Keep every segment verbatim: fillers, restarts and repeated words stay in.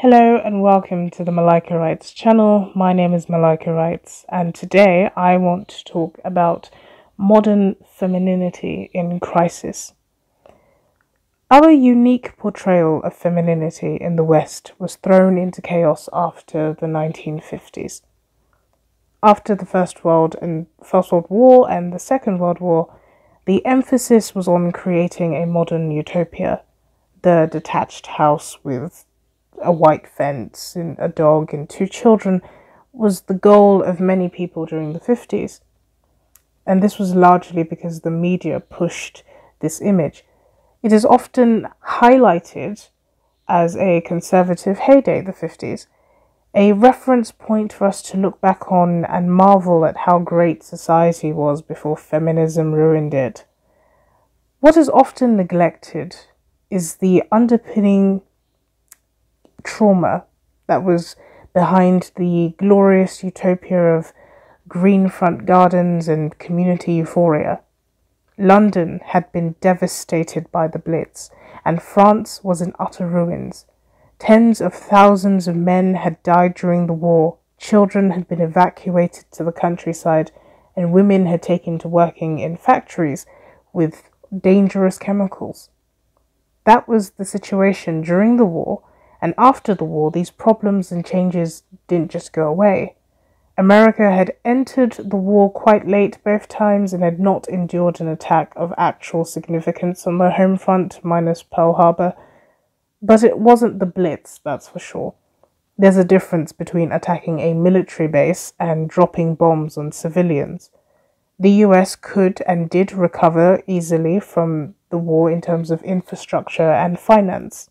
Hello and welcome to the Malaika Writes channel. My name is Malaika Writes and today I want to talk about modern femininity in crisis. Our unique portrayal of femininity in the West was thrown into chaos after the nineteen fifties. After the First World, and First World War and the Second World War, the emphasis was on creating a modern utopia, the detached house with a white fence and a dog and two children was the goal of many people during the fifties. And this was largely because the media pushed this image. It is often highlighted as a conservative heyday, the fifties, a reference point for us to look back on and marvel at how great society was before feminism ruined it. What is often neglected is the underpinning trauma that was behind the glorious utopia of green front gardens and community euphoria. London had been devastated by the Blitz, and France was in utter ruins. Tens of thousands of men had died during the war, children had been evacuated to the countryside, and women had taken to working in factories with dangerous chemicals. That was the situation during the war. And after the war, these problems and changes didn't just go away. America had entered the war quite late both times and had not endured an attack of actual significance on their home front, minus Pearl Harbor. But it wasn't the Blitz, that's for sure. There's a difference between attacking a military base and dropping bombs on civilians. The U S could and did recover easily from the war in terms of infrastructure and finance.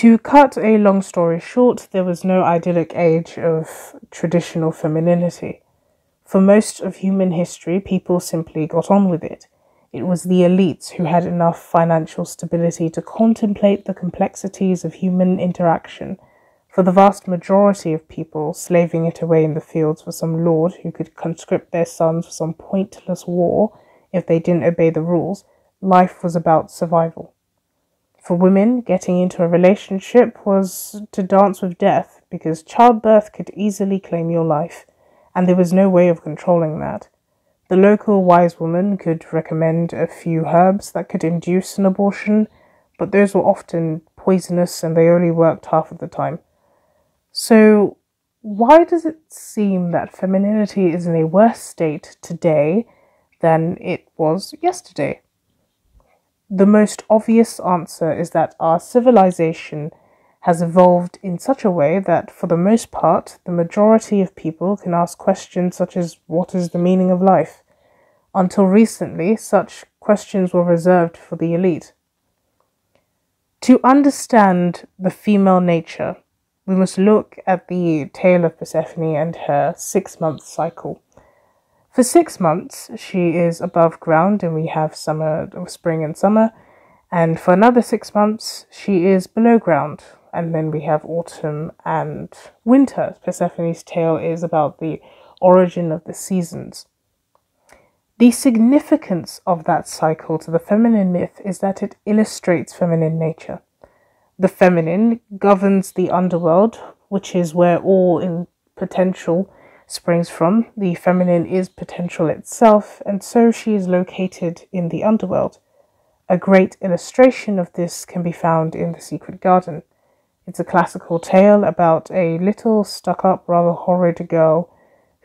To cut a long story short, there was no idyllic age of traditional femininity. For most of human history, people simply got on with it. It was the elites who had enough financial stability to contemplate the complexities of human interaction. For the vast majority of people, slaving it away in the fields for some lord who could conscript their sons for some pointless war if they didn't obey the rules, life was about survival. For women, getting into a relationship was to dance with death because childbirth could easily claim your life, and there was no way of controlling that. The local wise woman could recommend a few herbs that could induce an abortion, but those were often poisonous and they only worked half of the time. So why does it seem that femininity is in a worse state today than it was yesterday? The most obvious answer is that our civilization has evolved in such a way that, for the most part, the majority of people can ask questions such as, what is the meaning of life? Until recently, such questions were reserved for the elite. To understand the female nature, we must look at the tale of Persephone and her six-month cycle. For six months, she is above ground and we have summer, spring and summer. And for another six months, she is below ground. And then we have autumn and winter. Persephone's tale is about the origin of the seasons. The significance of that cycle to the feminine myth is that it illustrates feminine nature. The feminine governs the underworld, which is where all in potential springs from. The feminine is potential itself, and so she is located in the underworld. A great illustration of this can be found in The Secret Garden. It's a classical tale about a little, stuck-up, rather horrid girl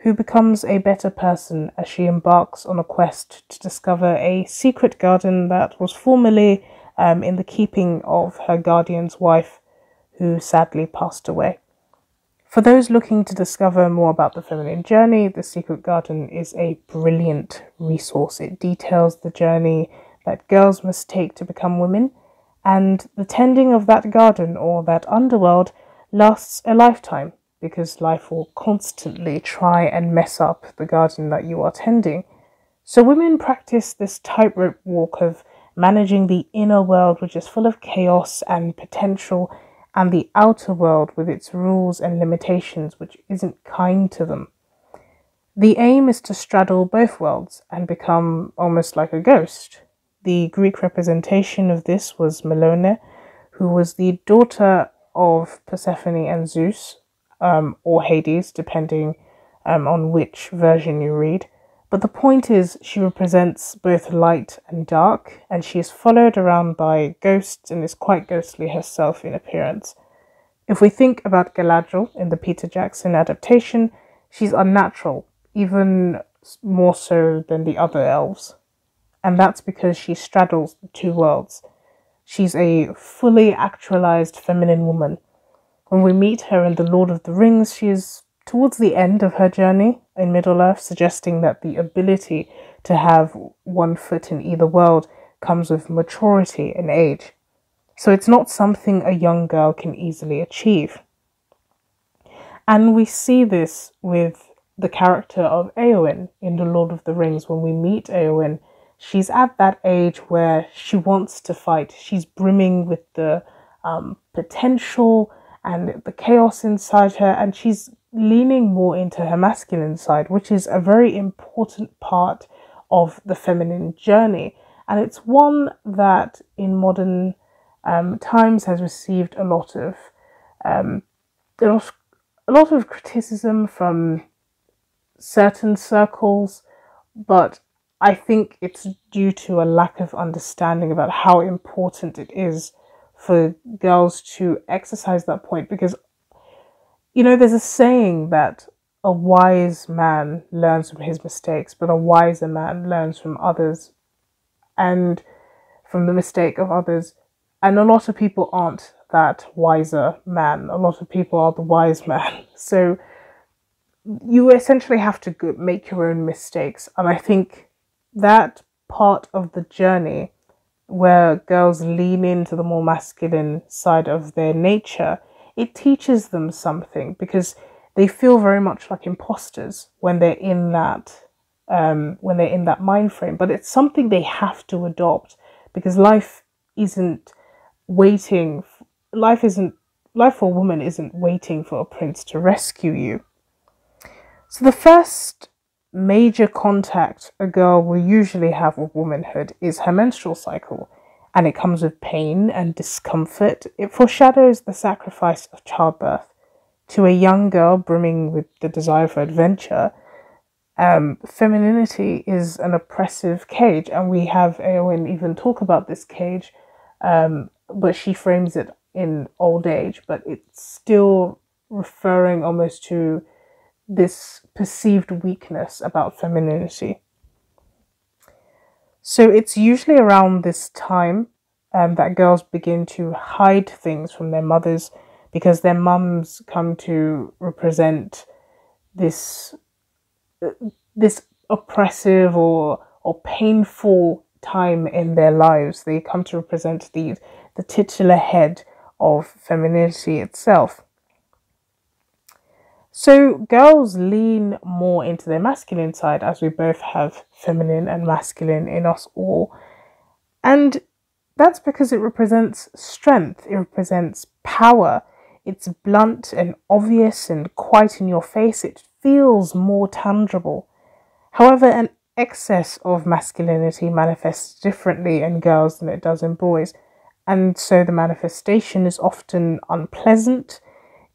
who becomes a better person as she embarks on a quest to discover a secret garden that was formerly um, in the keeping of her guardian's wife, who sadly passed away. For those looking to discover more about the feminine journey, The Secret Garden is a brilliant resource. It details the journey that girls must take to become women, and the tending of that garden or that underworld lasts a lifetime because life will constantly try and mess up the garden that you are tending. So women practice this tightrope walk of managing the inner world, which is full of chaos and potential, and the outer world with its rules and limitations, which isn't kind to them. The aim is to straddle both worlds and become almost like a ghost. The Greek representation of this was Melone, who was the daughter of Persephone and Zeus, um, or Hades, depending um, on which version you read. But the point is, she represents both light and dark, and she is followed around by ghosts and is quite ghostly herself in appearance. If we think about Galadriel in the Peter Jackson adaptation, she's unnatural, even more so than the other elves. And that's because she straddles the two worlds. She's a fully actualized feminine woman. When we meet her in The Lord of the Rings, she is towards the end of her journey in Middle-earth, suggesting that the ability to have one foot in either world comes with maturity and age. So it's not something a young girl can easily achieve. And we see this with the character of Eowyn in The Lord of the Rings. When we meet Eowyn, she's at that age where she wants to fight. She's brimming with the um, potential and the chaos inside her, and she's leaning more into her masculine side, which is a very important part of the feminine journey. And it's one that in modern um, times has received a lot of um, a lot of a lot of criticism from certain circles, but I think it's due to a lack of understanding about how important it is for girls to exercise that point. Because, you know, there's a saying that a wise man learns from his mistakes, but a wiser man learns from others and from the mistake of others. And a lot of people aren't that wiser man. A lot of people are the wise man. So you essentially have to go make your own mistakes. And I think that part of the journey where girls lean into the more masculine side of their nature, it teaches them something, because they feel very much like imposters when they're in that um, when they're in that mind frame. But it's something they have to adopt, because life isn't waiting. Life isn't life for a woman isn't waiting for a prince to rescue you. So the first major contact a girl will usually have with womanhood is her menstrual cycle, and it comes with pain and discomfort. It foreshadows the sacrifice of childbirth. To a young girl brimming with the desire for adventure, um, femininity is an oppressive cage, and we have Eowyn even talk about this cage, um, but she frames it in old age, but it's still referring almost to this perceived weakness about femininity. So it's usually around this time um, that girls begin to hide things from their mothers, because their mums come to represent this this oppressive or or painful time in their lives. They come to represent the the titular head of femininity itself. So girls lean more into their masculine side, as we both have feminine and masculine in us all. And that's because it represents strength, it represents power. It's blunt and obvious and quite in your face. It feels more tangible. However, an excess of masculinity manifests differently in girls than it does in boys. And so the manifestation is often unpleasant.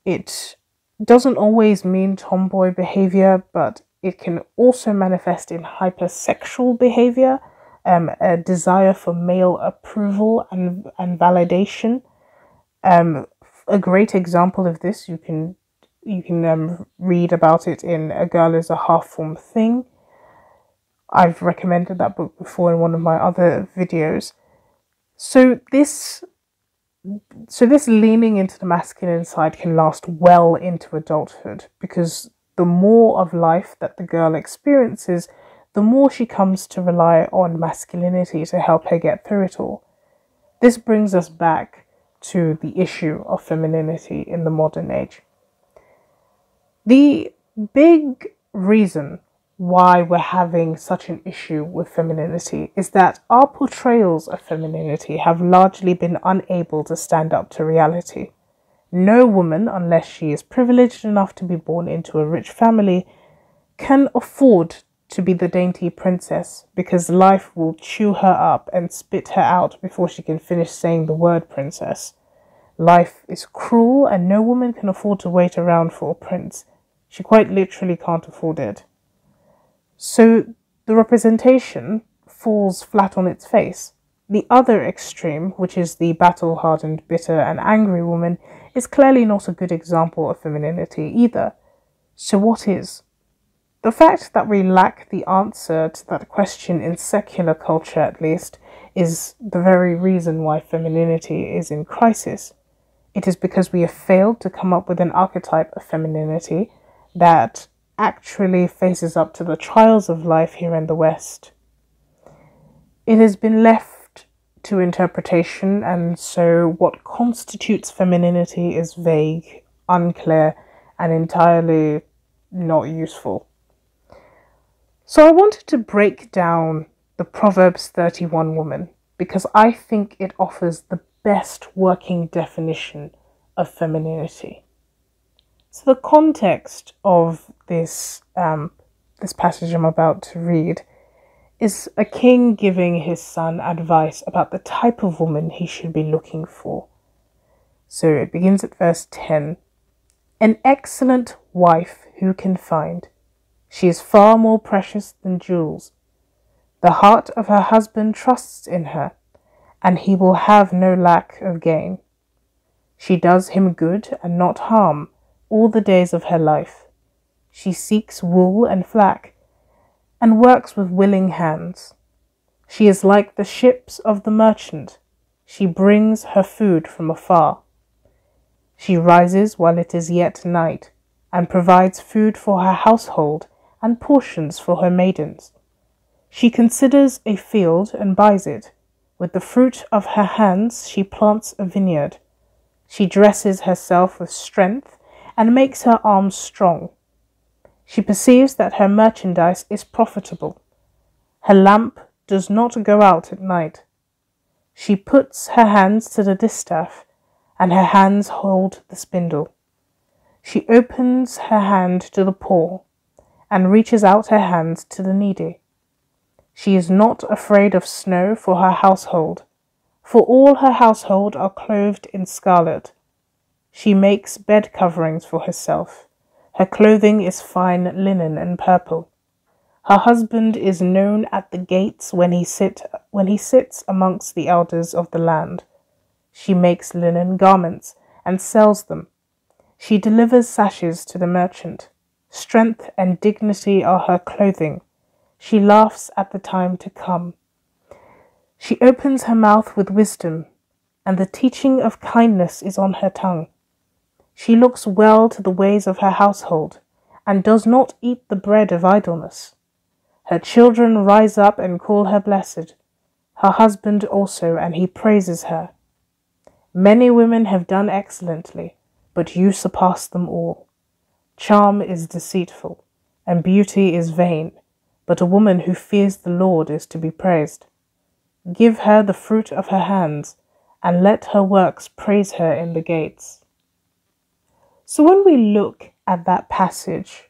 It doesn't always mean tomboy behavior, but it can also manifest in hypersexual behavior, um, a desire for male approval and, and validation. Um, a great example of this, you can you can um, read about it in A Girl Is a Half Formed Thing. I've recommended that book before in one of my other videos. So this So this leaning into the masculine side can last well into adulthood, because the more of life that the girl experiences, the more she comes to rely on masculinity to help her get through it all. This brings us back to the issue of femininity in the modern age. The big reason why we're having such an issue with femininity is that our portrayals of femininity have largely been unable to stand up to reality. No woman, unless she is privileged enough to be born into a rich family, can afford to be the dainty princess, because life will chew her up and spit her out before she can finish saying the word princess. Life is cruel and no woman can afford to wait around for a prince. She quite literally can't afford it. So the representation falls flat on its face. The other extreme, which is the battle-hardened, bitter and angry woman, is clearly not a good example of femininity either. So what is? The fact that we lack the answer to that question in secular culture, at least, is the very reason why femininity is in crisis. It is because we have failed to come up with an archetype of femininity that actually faces up to the trials of life here in the West. It has been left to interpretation, and so what constitutes femininity is vague, unclear, and entirely not useful. So I wanted to break down the Proverbs thirty-one woman, because I think it offers the best working definition of femininity. So the context of this, um, this passage I'm about to read is a king giving his son advice about the type of woman he should be looking for. So it begins at verse ten. An excellent wife who can find. She is far more precious than jewels. The heart of her husband trusts in her, and he will have no lack of gain. She does him good and not harm all the days of her life. She seeks wool and flax, and works with willing hands. She is like the ships of the merchant. She brings her food from afar. She rises while it is yet night, and provides food for her household and portions for her maidens. She considers a field and buys it. With the fruit of her hands she plants a vineyard. She dresses herself with strength and makes her arms strong. She perceives that her merchandise is profitable. Her lamp does not go out at night. She puts her hands to the distaff, and her hands hold the spindle. She opens her hand to the poor, and reaches out her hands to the needy. She is not afraid of snow for her household, for all her household are clothed in scarlet. She makes bed coverings for herself. Her clothing is fine linen and purple. Her husband is known at the gates when he sit when he sits amongst the elders of the land. She makes linen garments and sells them. She delivers sashes to the merchant. Strength and dignity are her clothing. She laughs at the time to come. She opens her mouth with wisdom, and the teaching of kindness is on her tongue. She looks well to the ways of her household, and does not eat the bread of idleness. Her children rise up and call her blessed, her husband also, and he praises her. Many women have done excellently, but you surpass them all. Charm is deceitful, and beauty is vain, but a woman who fears the Lord is to be praised. Give her the fruit of her hands, and let her works praise her in the gates. So when we look at that passage,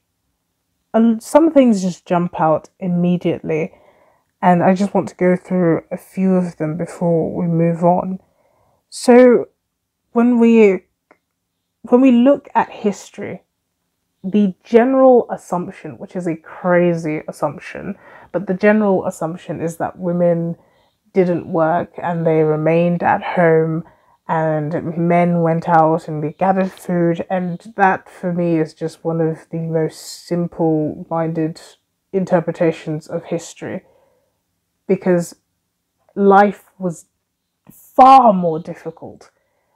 some things just jump out immediately, and I just want to go through a few of them before we move on. So when we when we look at history, the general assumption, which is a crazy assumption, but the general assumption is that women didn't work and they remained at home, and men went out and they gathered food, and that for me is just one of the most simple-minded interpretations of history, because life was far more difficult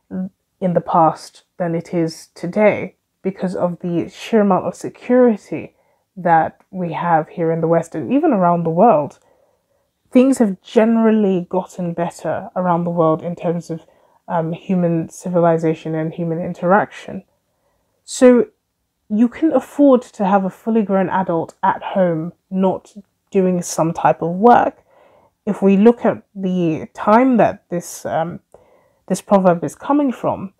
in the past than it is today because of the sheer amount of security that we have here in the West and even around the world. Things have generally gotten better around the world in terms of Um, human civilization and human interaction. So you can afford to have a fully grown adult at home not doing some type of work. If we look at the time that this um, this proverb is coming from,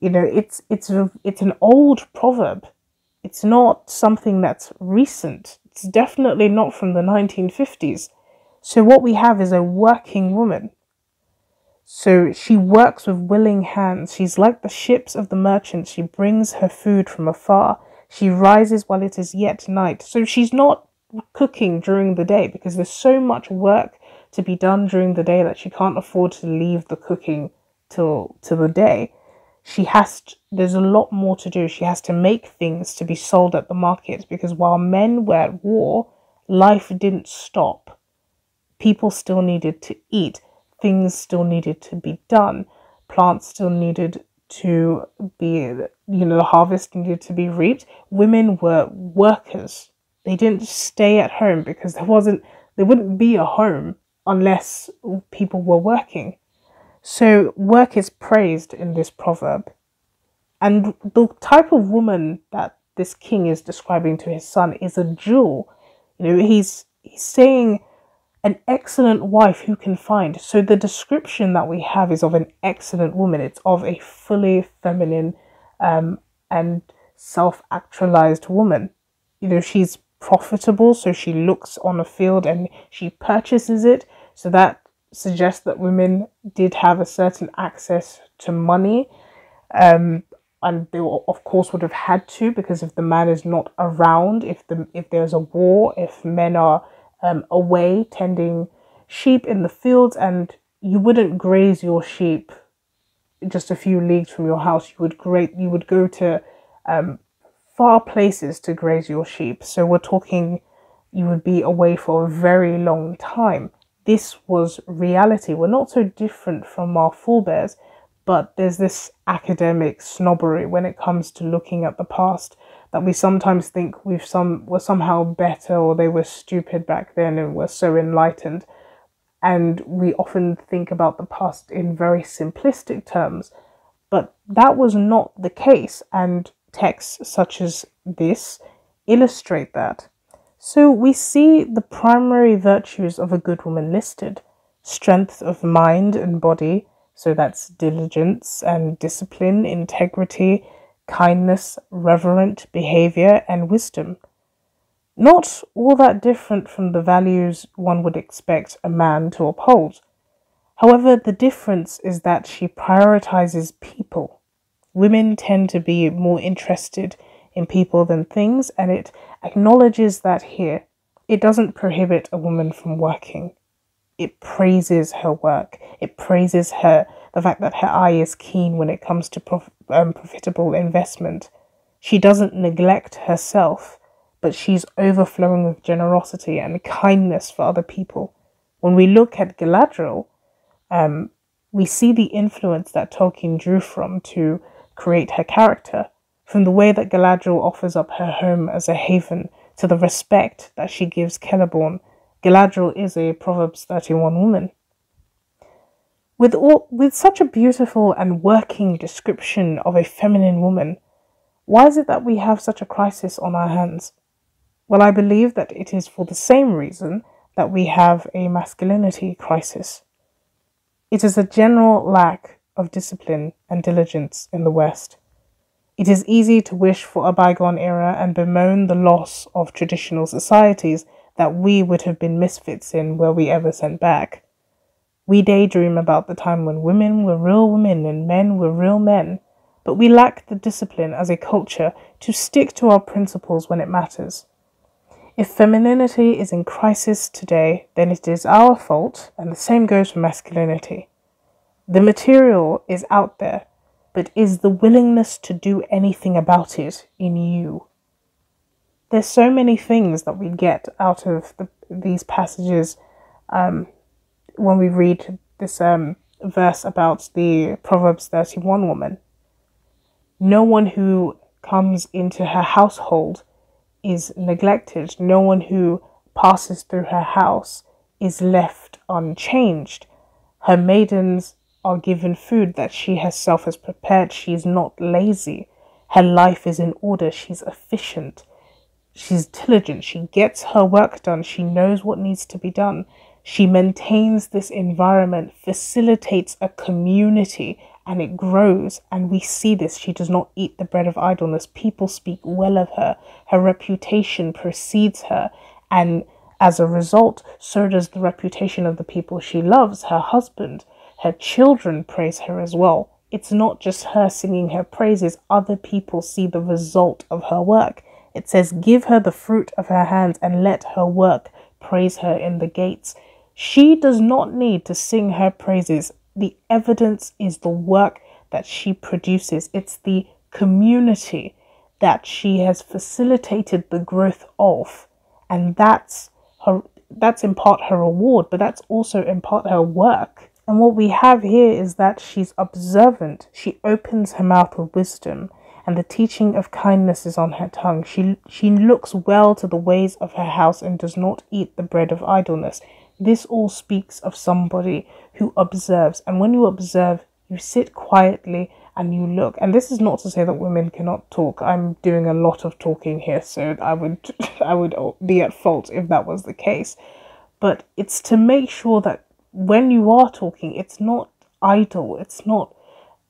you know, it's it's it's an old proverb. It's not something that's recent. It's definitely not from the nineteen fifties. So what we have is a working woman. So she works with willing hands. She's like the ships of the merchants. She brings her food from afar. She rises while it is yet night. So she's not cooking during the day because there's so much work to be done during the day that she can't afford to leave the cooking till till the day. She has to, there's a lot more to do. She has to make things to be sold at the market, because while men were at war, life didn't stop. People still needed to eat. Things still needed to be done. Plants still needed to be, you know, the harvest needed to be reaped. Women were workers. They didn't stay at home because there wasn't, there wouldn't be a home unless people were working. So work is praised in this proverb. And the type of woman that this king is describing to his son is a jewel. You know, he's, he's saying an excellent wife who can find. So the description that we have is of an excellent woman. It's of a fully feminine um, and self-actualized woman. You know, she's profitable, so she looks on a field and she purchases it. So that suggests that women did have a certain access to money, um, and they were, of course would have had to, because if the man is not around, if the if there's a war, if men are um, away tending sheep in the fields, and you wouldn't graze your sheep just a few leagues from your house, you would great you would go to um, far places to graze your sheep. So we're talking, you would be away for a very long time. This was reality. We're not so different from our forebears, but there's this academic snobbery when it comes to looking at the past, that we sometimes think we've some were somehow better, or they were stupid back then and were so enlightened. And we often think about the past in very simplistic terms, but that was not the case. And texts such as this illustrate that. So we see the primary virtues of a good woman listed: strength of mind and body, so that's diligence and discipline, integrity, kindness, reverent behavior, and wisdom. Not all that different from the values one would expect a man to uphold. However, the difference is that she prioritizes people. Women tend to be more interested in people than things, and it acknowledges that here. It doesn't prohibit a woman from working. It praises her work. It praises her, the fact that her eye is keen when it comes to prof um, profitable investment. She doesn't neglect herself, but she's overflowing with generosity and kindness for other people. When we look at Galadriel, um, we see the influence that Tolkien drew from to create her character. From the way that Galadriel offers up her home as a haven, to the respect that she gives Celeborn, Galadriel is a Proverbs thirty-one woman. With, all, with such a beautiful and working description of a feminine woman, why is it that we have such a crisis on our hands? Well, I believe that it is for the same reason that we have a masculinity crisis. It is a general lack of discipline and diligence in the West. It is easy to wish for a bygone era and bemoan the loss of traditional societies that we would have been misfits in were we ever sent back. We daydream about the time when women were real women and men were real men, but we lack the discipline as a culture to stick to our principles when it matters. If femininity is in crisis today, then it is our fault, and the same goes for masculinity. The material is out there, but is the willingness to do anything about it in you? There's so many things that we get out of the, these passages um, when we read this um, verse about the Proverbs thirty-one woman. No one who comes into her household is neglected. No one who passes through her house is left unchanged. Her maidens are given food that she herself has prepared. She's not lazy. Her life is in order. She's efficient. She's diligent. She gets her work done. She knows what needs to be done. She maintains this environment, facilitates a community, and it grows. And we see this. She does not eat the bread of idleness. People speak well of her. Her reputation precedes her, and as a result, so does the reputation of the people she loves, her husband, her children praise her as well. It's not just her singing her praises, other people see the result of her work. It says, give her the fruit of her hands and let her work praise her in the gates. She does not need to sing her praises. The evidence is the work that she produces. It's the community that she has facilitated the growth of. And that's her, that's in part her reward, but that's also in part her work. And what we have here is that she's observant. She opens her mouth with wisdom, and the teaching of kindness is on her tongue. She, she looks well to the ways of her house and does not eat the bread of idleness. This all speaks of somebody who observes. And when you observe, you sit quietly and you look. And this is not to say that women cannot talk. I'm doing a lot of talking here, so I would, I would be at fault if that was the case. But it's to make sure that when you are talking, it's not idle, it's not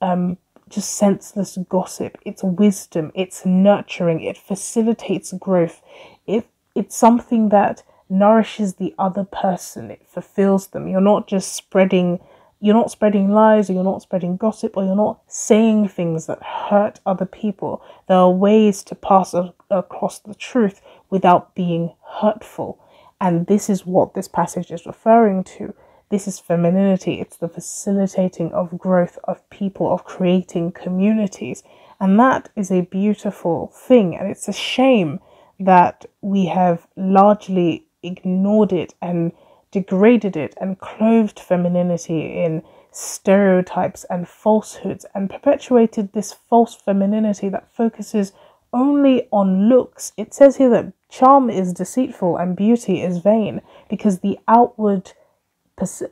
um, just senseless gossip, it's wisdom, it's nurturing, it facilitates growth, it, it's something that nourishes the other person, it fulfills them. You're not just spreading, you're not spreading lies, or you're not spreading gossip, or you're not saying things that hurt other people. There are ways to pass a- across the truth without being hurtful, and this is what this passage is referring to. This is femininity. It's the facilitating of growth of people, of creating communities. And that is a beautiful thing. And it's a shame that we have largely ignored it and degraded it and clothed femininity in stereotypes and falsehoods and perpetuated this false femininity that focuses only on looks. It says here that charm is deceitful and beauty is vain, because the outward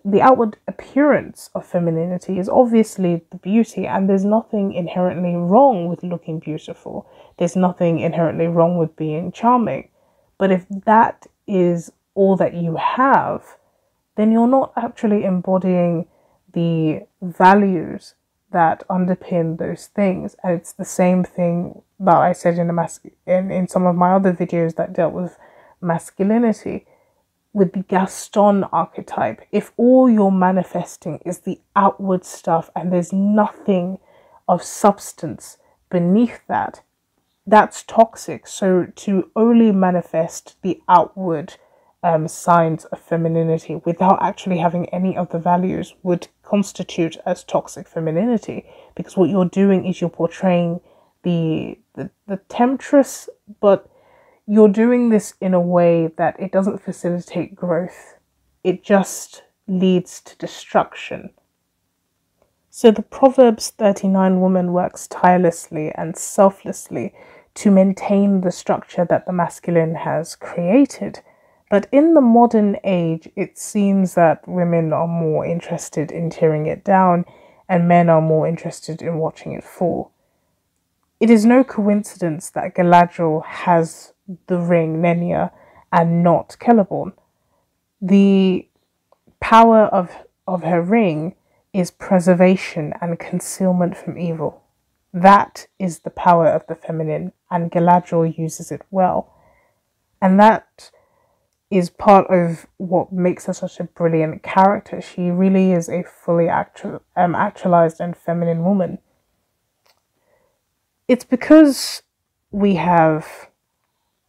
The outward appearance of femininity is obviously the beauty, and there's nothing inherently wrong with looking beautiful. There's nothing inherently wrong with being charming. But if that is all that you have, then you're not actually embodying the values that underpin those things. And it's the same thing that I said in, a mas- in, in some of my other videos that dealt with masculinity, with the Gaston archetype. If all you're manifesting is the outward stuff and there's nothing of substance beneath that, that's toxic. So to only manifest the outward um, signs of femininity without actually having any of the values would constitute as toxic femininity, because what you're doing is you're portraying the the, the temptress, but you're doing this in a way that it doesn't facilitate growth. It just leads to destruction. So the Proverbs thirty-nine woman works tirelessly and selflessly to maintain the structure that the masculine has created. But in the modern age, it seems that women are more interested in tearing it down and men are more interested in watching it fall. It is no coincidence that Galadriel has the ring, Nenya, and not Celeborn. The power of, of her ring is preservation and concealment from evil. That is the power of the feminine, and Galadriel uses it well. And that is part of what makes her such a brilliant character. She really is a fully actual, um, actualized and feminine woman. It's because we have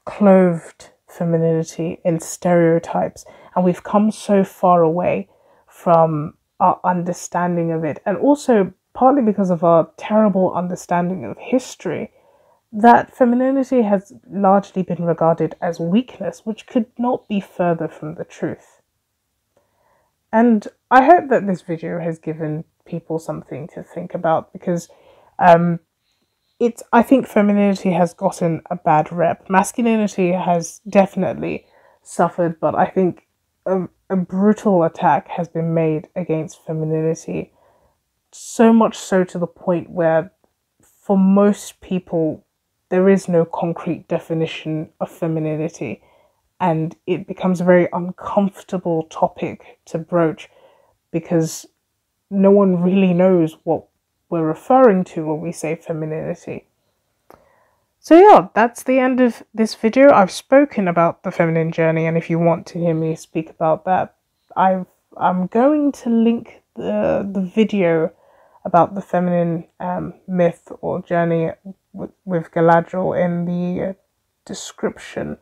clothed femininity in stereotypes, and we've come so far away from our understanding of it, and also partly because of our terrible understanding of history, that femininity has largely been regarded as weakness, which could not be further from the truth. And I hope that this video has given people something to think about, because um It's, I think femininity has gotten a bad rep. Masculinity has definitely suffered, but I think a, a brutal attack has been made against femininity. So much so to the point where, for most people, there is no concrete definition of femininity, and it becomes a very uncomfortable topic to broach, because no one really knows what we're referring to when we say femininity. So yeah, that's the end of this video. I've spoken about the feminine journey, and if you want to hear me speak about that, I've, I'm going to link the the video about the feminine um, myth or journey with, with Galadriel in the description.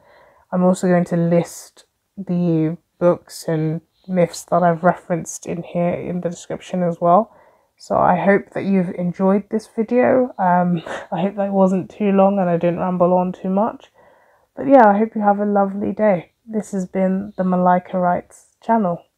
I'm also going to list the books and myths that I've referenced in here in the description as well. So I hope that you've enjoyed this video. Um, I hope that wasn't too long and I didn't ramble on too much. But yeah, I hope you have a lovely day. This has been the Malaika Writes channel.